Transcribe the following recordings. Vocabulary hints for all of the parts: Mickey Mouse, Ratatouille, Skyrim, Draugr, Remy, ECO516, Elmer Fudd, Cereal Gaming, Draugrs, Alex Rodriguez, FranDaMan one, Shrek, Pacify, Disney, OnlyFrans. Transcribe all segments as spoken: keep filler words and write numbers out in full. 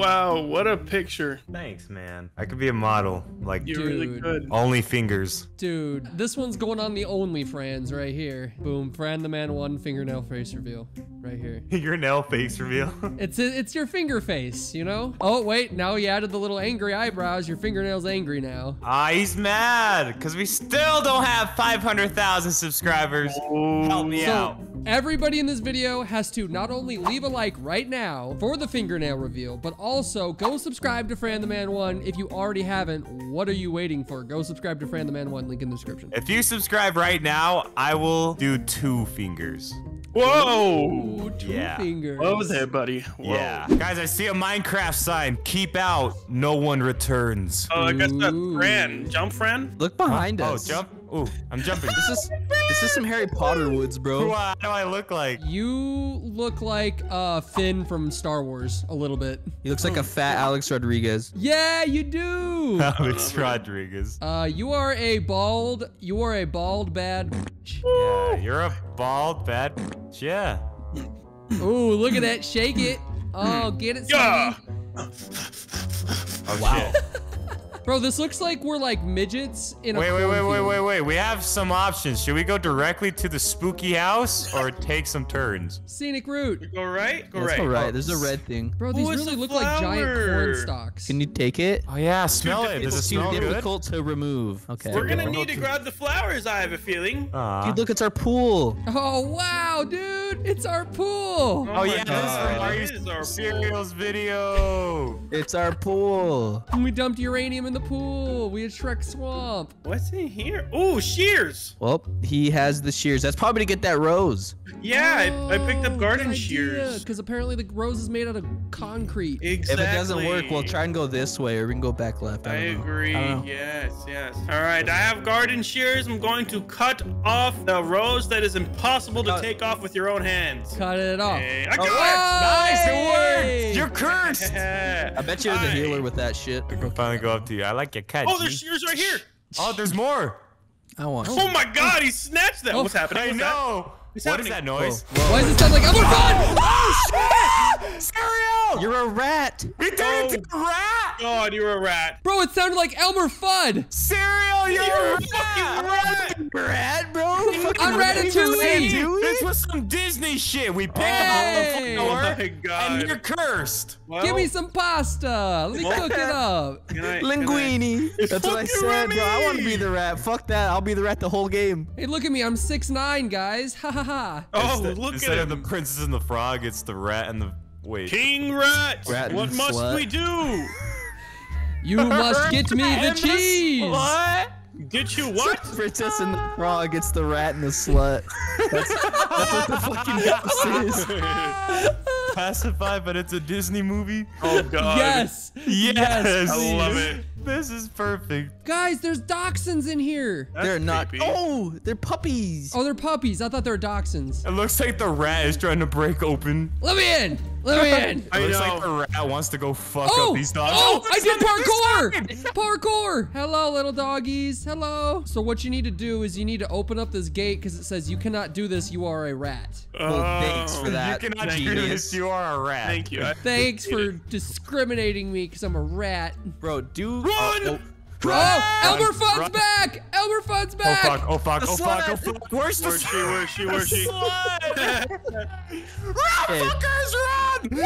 Wow, what a picture. Thanks, man. I could be a model. Like, you really could. Only fingers. Dude, this one's going on the OnlyFrans right here. Boom, FranDaMan one fingernail face reveal right here. Fingernail face reveal? It's a, it's your finger face, you know? Oh, wait, now you added the little angry eyebrows. Your fingernail's angry now. Ah, he's mad because we still don't have five hundred thousand subscribers. Ooh. Help me so, out. Everybody in this video has to not only leave a like right now for the fingernail reveal, but also go subscribe to FranDaMan one. If you already haven't, what are you waiting for? Go subscribe to FranDaMan one, link in the description. If you subscribe right now, I will do two fingers. Whoa! Ooh, two yeah. fingers. What was that, buddy? Whoa. Yeah. Guys, I see a Minecraft sign. Keep out. No one returns. Oh, I got that Fran. Jump, Fran. Look behind oh, us. Oh, jump. Ooh, I'm jumping. This is this is some Harry Potter woods, bro. What do I look like? You look like uh, Finn from Star Wars a little bit. He looks like a fat Alex Rodriguez. Yeah, you do. Alex Rodriguez. Uh, you are a bald. You are a bald bad. Yeah, you're a bald bad. Yeah. Ooh, look at that! Shake it. Oh, get it. Yeah. Oh, wow. Bro, this looks like we're like midgets in a- Wait, wait, wait, wait, wait, wait. We have some options. Should we go directly to the spooky house or take some turns? Scenic route. Go right? Go yeah, right. Go right. There's a red thing. Bro, these Ooh, really look flower. like giant corn stalks. Can you take it? Oh, yeah. Smell it. Does it smell good? It's too difficult to remove. Okay. We're going to need to grab the flowers, I have a feeling. Aww. Dude, look, it's our pool. Oh, wow, dude. It's our pool. Oh, oh yeah. God. This is our Serials video. It's our pool. And we dumped uranium in in the pool. We had Shrek Swamp. What's in here? Oh, shears. Well, he has the shears. That's probably to get that rose. Yeah, oh, I, I picked up garden shears. Because apparently the rose is made out of concrete. Exactly. If it doesn't work, we'll try and go this way or we can go back left. I, I agree. I yes, yes. All right, I have garden shears. I'm going to cut off the rose that is impossible to uh, take off with your own hands. Cut it off. Okay. I got oh, it. Nice, it worked. You're cursed. I bet you're the I, healer with that shit. We can finally go up to you. I like your cat. Oh, there's shears right here. Oh, there's more. I want. Oh my God, he snatched that. Oh, what's happening? I what's know. What's what happening? is that noise? Whoa. Whoa. Why does it sound like Elmer Fudd? Oh shit! Cereal! You're a rat. He turned oh. into a rat. God, you're a rat. Bro, it sounded like Elmer Fudd. Cereal, you're, you're a fucking rat. rat. Rat, bro. I'm Ratatouille. This was some Disney shit. We picked hey. up on the floor. Oh my God. And you're cursed. Well, give me some pasta. Let me cook it up. Good night, Linguini. Good That's what I said, Remy. bro. I want to be the rat. Fuck that. I'll be the rat the whole game. Hey, look at me. I'm six nine, guys. Ha ha ha. Oh, the, look instead at Instead of him. the princess and the frog, it's the rat and the... Wait. King rat. rat what must slut. we do? You must get me the cheese. What? Get you what? The princess and the frog. It's the rat and the slut. That's, that's what the fucking house is. Pacify, but it's a Disney movie. Oh God! Yes, yes, yes. I love it. This is perfect. Guys, there's dachshunds in here. That's they're not. Creepy. Oh, they're puppies. Oh, they're puppies. I thought they were dachshunds. It looks like the rat is trying to break open. Let me in. Let me in. I it looks know. like the rat wants to go fuck oh, up these dogs. Oh, oh I did parkour. Parkour. Hello, little doggies. Hello. So what you need to do is you need to open up this gate because it says you cannot do this. You are a rat. Oh, well, thanks for that. You cannot genius. do this. You are a rat. Thank you. I Thanks for it. discriminating me because I'm a rat. Bro, dude. Run! Oh, oh. Run! Oh, Elmer Fudd's back! Elmer Fudd's back! Oh fuck, oh fuck, oh fuck, oh fuck. Where's the Where's she? Where's she? Where's she? Run, hey. fuckers, run! Get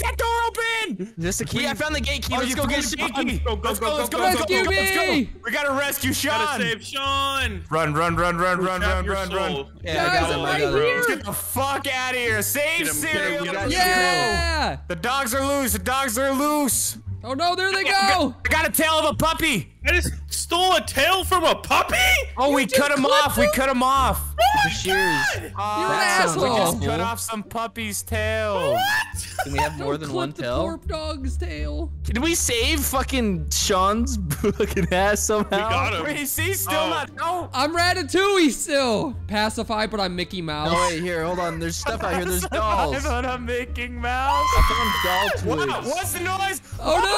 that door open! Is this the key? I found the gate key. Oh, let's go get Shaky. Go, go, let's go, go, let's go, go, go, go, go, let's go. We gotta rescue Sean. Gotta save Sean. Run, run, run, run, run, run, run, run. Yeah, guys, I'm right here. Let's get the fuck out of here. Save Cereal. Yeah! The dogs are loose. The dogs are loose. Oh no, there they go! I got, I got a tail of a puppy! I just stole a tail from a puppy?! Oh, you we cut him off! Him? We cut him off! Oh my God! Uh, You're an asshole! We just cut off some puppy's tail! What?! Can we have more Don't than one the tail? Poor dog's tail! Did we save fucking Sean's fucking ass somehow? We got him! Wait, he's still oh. not- oh. I'm Ratatouille still! Pacify, but I'm Mickey Mouse. No, wait, here, hold on. There's stuff out here. There's dolls! But I'm Mickey Mouse! I found doll toys. Wow, what's the noise?! Oh, oh no!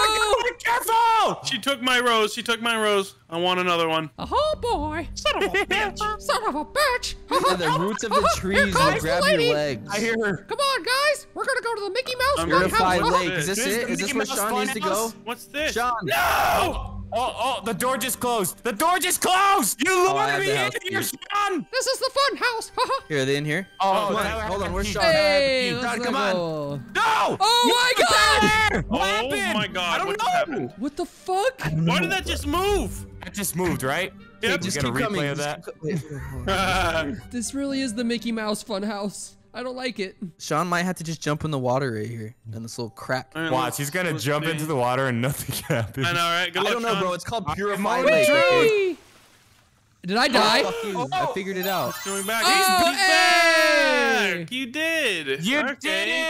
God, careful! She took my rose. She took took my rose. I want another one. Oh boy! Son of a bitch! Son of a bitch! Yeah, the roots of the trees will grab your legs. I hear her. Come on, guys! We're gonna go to the Mickey Mouse Unified Lake. Is this it? Is this where Sean needs to go? What's this? Sean! No! Oh, oh, the door just closed. The door just closed. You lured oh, me in here, Sean. This is the fun house. Here, are they in here? Oh, oh on. Hold on. Where's Sean? Hey, Sean, come go. on. No. Oh, you my God. What happened? Oh, my God. I don't what know. Happened? What the fuck? Why did that just move? That just moved, right? Yeah, just keep replay coming. Of that. This really is the Mickey Mouse fun house. I don't like it. Sean might have to just jump in the water right here. And this little crack. Watch, he's gonna Let's jump see. into the water and nothing happens. I know, right? Good luck, I don't know, Sean. Bro. It's called Purify Lake. Wee! Did I die? Oh, oh, I figured it out. He's coming back. Oh, he's hey! back. You did. You okay.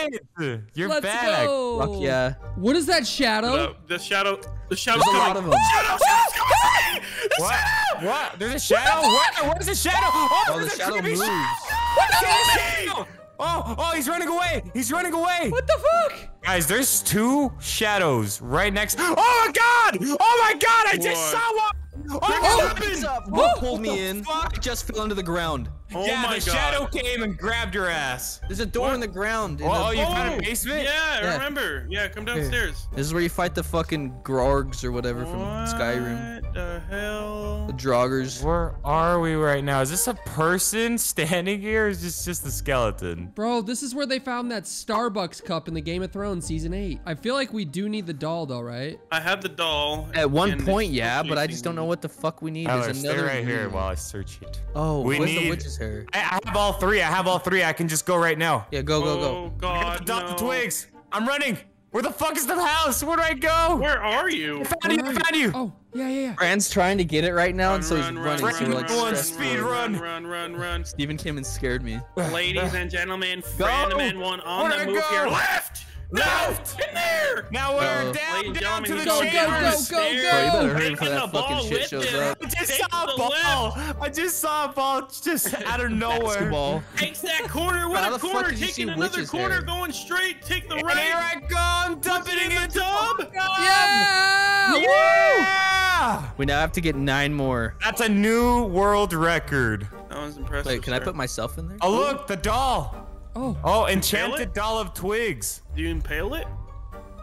did it. You're Let's back. Go. Fuck yeah. What is that shadow? No, the shadow. The shadow's There's coming. a lot of them. Shadow, shadow's coming. The what? shadow. What? There's a shadow? What? The what? What is a shadow? Oh, oh the shadow moves. What the Oh, oh, he's running away. He's running away. What the fuck? Guys, there's two shadows right next. Oh, my God. Oh, my God. I what? just saw one. Oh, it up. What oh, pulled me in? Fuck? I just fell into the ground. Oh yeah, my the God. shadow came and grabbed your ass. There's a door what? in the ground. In oh, the oh, you found a basement? Yeah, yeah, I remember. Yeah, come downstairs. This is where you fight the fucking Graugs or whatever from what Skyrim. What the hell? The Draugrs. Where are we right now? Is this a person standing here or is this just a skeleton? Bro, this is where they found that Starbucks cup in the Game of Thrones Season eight. I feel like we do need the doll though, right? I have the doll. At one point, yeah, but I just don't know what the fuck we need. There's another stay right here while I search it. Oh, we where's need... the witch's hair? I, I have all three. I have all three. I can just go right now. Yeah, go, go, go. Oh, God, no. The twigs. I'm running. Where the fuck is the house? Where do I go? Where are you? I found you. I found you. Oh, yeah, yeah, yeah. Fran's trying to get it right now, and so he's running. Run, run, speed run. Run, run, run. Steven came and sscared me. Ladies and gentlemen, FranDaMan one on the move here. Left! Left! In there! Now we're down, down to the chambers! Go, go, go, go, go! Taking the ball with him! I just saw a ball! I just saw a ball just out of nowhere! Takes that corner with a corner! Taking another corner, going straight! Take the right! There I go! I'm dumping it in the tub! Yeah! Yeah! We now have to get nine more. That's a new world record. That was impressive. Wait, can I put myself in there? Oh, look! The doll! Oh, oh, enchanted doll of twigs. Do you impale it?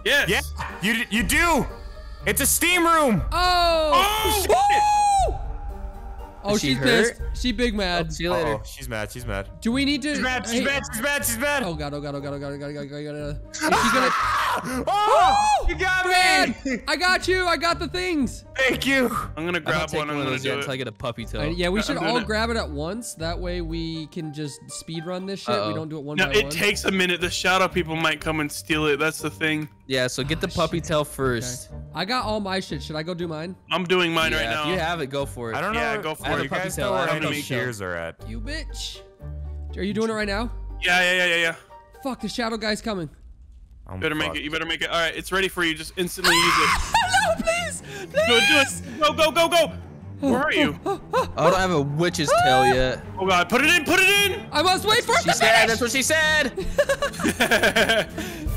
Yes. Yeah, you, you do. It's a steam room. Oh. Oh, shit. Oh she she's hurt? pissed. She big mad. Oh, see you later. Uh-oh. She's mad. She's mad. Do we need to? She's mad. She's mad. She's mad. She's mad. Oh, God. Oh, God. Oh, God. Oh, God. Oh, God. Oh, God. Oh, God. Oh, gonna... oh, you got Fran, me. I got you. I got the things. Thank you. I'm going to grab I'm one. I'm going to do it until I get a puppy tail. I, yeah, we should all it. grab it at once. That way we can just speed run this shit. Uh-oh. We don't do it one no, by it one. It takes a minute. The shadow people might come and steal it. That's the thing. Yeah, so get oh, the puppy shit. tail first. Okay. I got all my shit. Should I go do mine? I'm doing mine yeah, right now. If you have it, go for it. I don't know. Yeah, go for it. You guys know where any shears are at. You bitch. Are you doing it right now? Yeah, yeah, yeah, yeah, yeah. Fuck, the shadow guy's coming. You better make it. You better make it. All right, it's ready for you. Just instantly use it. No, please. Please. Go, do it. Go, go, go, go. Where are you? I don't have a witch's tail yet. Oh, God. Put it in. Put it in. I must wait for it to finish. That's what she said.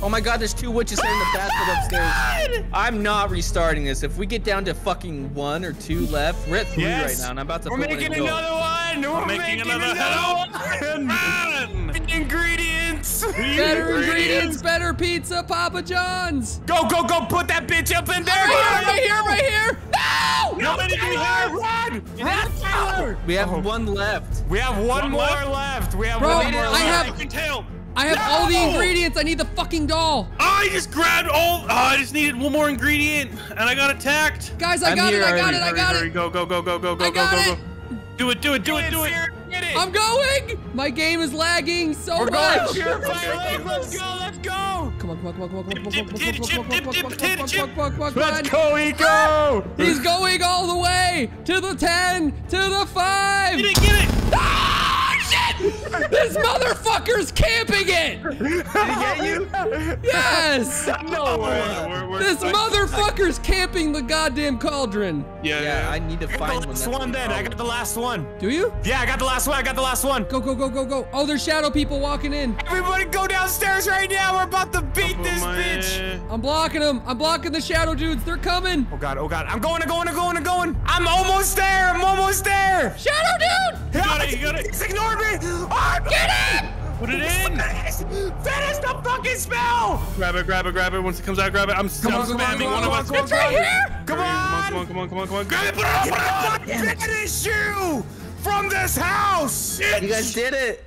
Oh, my God. There's two witches in the basket upstairs. God. I'm not restarting this. If we get down to fucking one or two left, we're at three yes. right now, and I'm about to We're making another one. We're, we're making, making another, another one. one. The ingredients. Better ingredients. Better pizza. Papa John's. Go, go, go. Put that bitch up in there. Right, right here. Right here. Right here. No! No, no, no, run! Run, Tyler! We have oh. one left. We have one, one more left. left. We have Bro, one more I left. Have, tail. I have no! all the ingredients. I need the fucking doll. I just grabbed all. Oh, I just needed one more ingredient, and I got attacked. Guys, I I'm got it. I got it. I got it. Go, go, go, go, go, go, go, go. Do it, do it, do it, do it. Get it. I'm going. My game is lagging so We're much. Going. Let's go. Let's go. Come on, come on, come on, come on, come on, come on, Let's go, Eco! He's going all the way to the ten, to the five. Get it, get it! Ah, shit! This motherfucker's camping it! Did he get you? Yes! No way. We're, we're, this we're, motherfucker's I, camping the goddamn cauldron. Yeah, yeah, yeah. I need to I find the last one. one then. I got the last one. Do you? Yeah, I got the last one. I got the last one. Go, go, go, go, go. Oh, there's shadow people walking in. Everybody go downstairs right now. We're about to beat Up this bitch. I'm blocking them. I'm blocking the shadow dudes. They're coming. Oh, God. Oh, God. I'm going, I'm going, I'm going, I'm going. I'm almost there. I'm almost there. Shadow dude! You got it. You got it. He's ignored me. Oh, get him! Put it in! Finish the fucking spell! Grab it, grab it, grab it. Once it comes out, grab it. I'm still spamming on, one on, of us. On, it's right here! Come on! Come on, come on, come on, come on. Grab it, put it up! Finish you from this house! It's... You guys did it!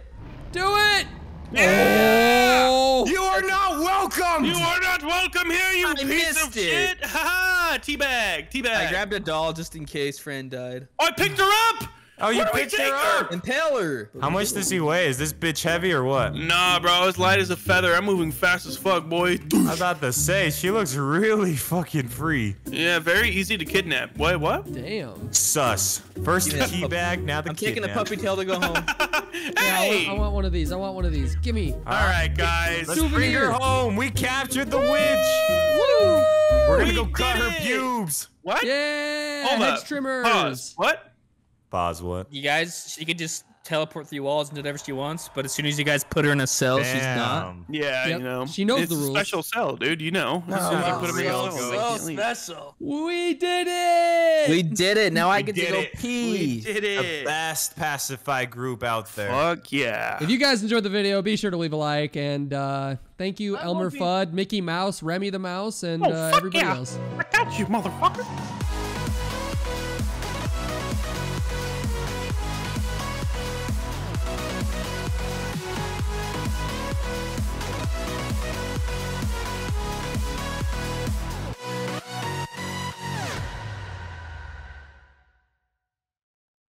Do it! Yeah! Oh. You are not welcome! You are not welcome here, you I piece of it. shit! Ha ha! Teabag, teabag. I grabbed a doll just in case friend died. Oh, I picked her up! Oh, you picked her up! Impale her! How much does he weigh? Is this bitch heavy or what? Nah, bro, it's light as a feather. I'm moving fast as fuck, boy. I was about to say, she looks really fucking free. Yeah, very easy to kidnap. What, what? Damn. Sus. First the teabag, now the kidnap. I'm taking a puppy tail to go home. Hey! Yeah, I, want, I want one of these, I want one of these. Gimme. Alright, guys. Let's bring her home. We captured the witch! Woo! We're gonna go cut her pubes. What? Yeah, hedge trimmers. What? Pause, what? You guys, she could just teleport through walls and do whatever she wants, but as soon as you guys put her in a cell, Damn. she's not. Yeah, yep. you know. She knows it's the rules. It's a special cell, dude, you know. As soon as you put her in a cell, so special. We did it! We did it. Now we I get to go it. pee. We did it. The best Pacify group out there. Fuck yeah. If you guys enjoyed the video, be sure to leave a like, and uh, thank you, I Elmer Fudd, Mickey Mouse, Remy the Mouse, and oh, uh, fuck everybody yeah. else. I got you, motherfucker.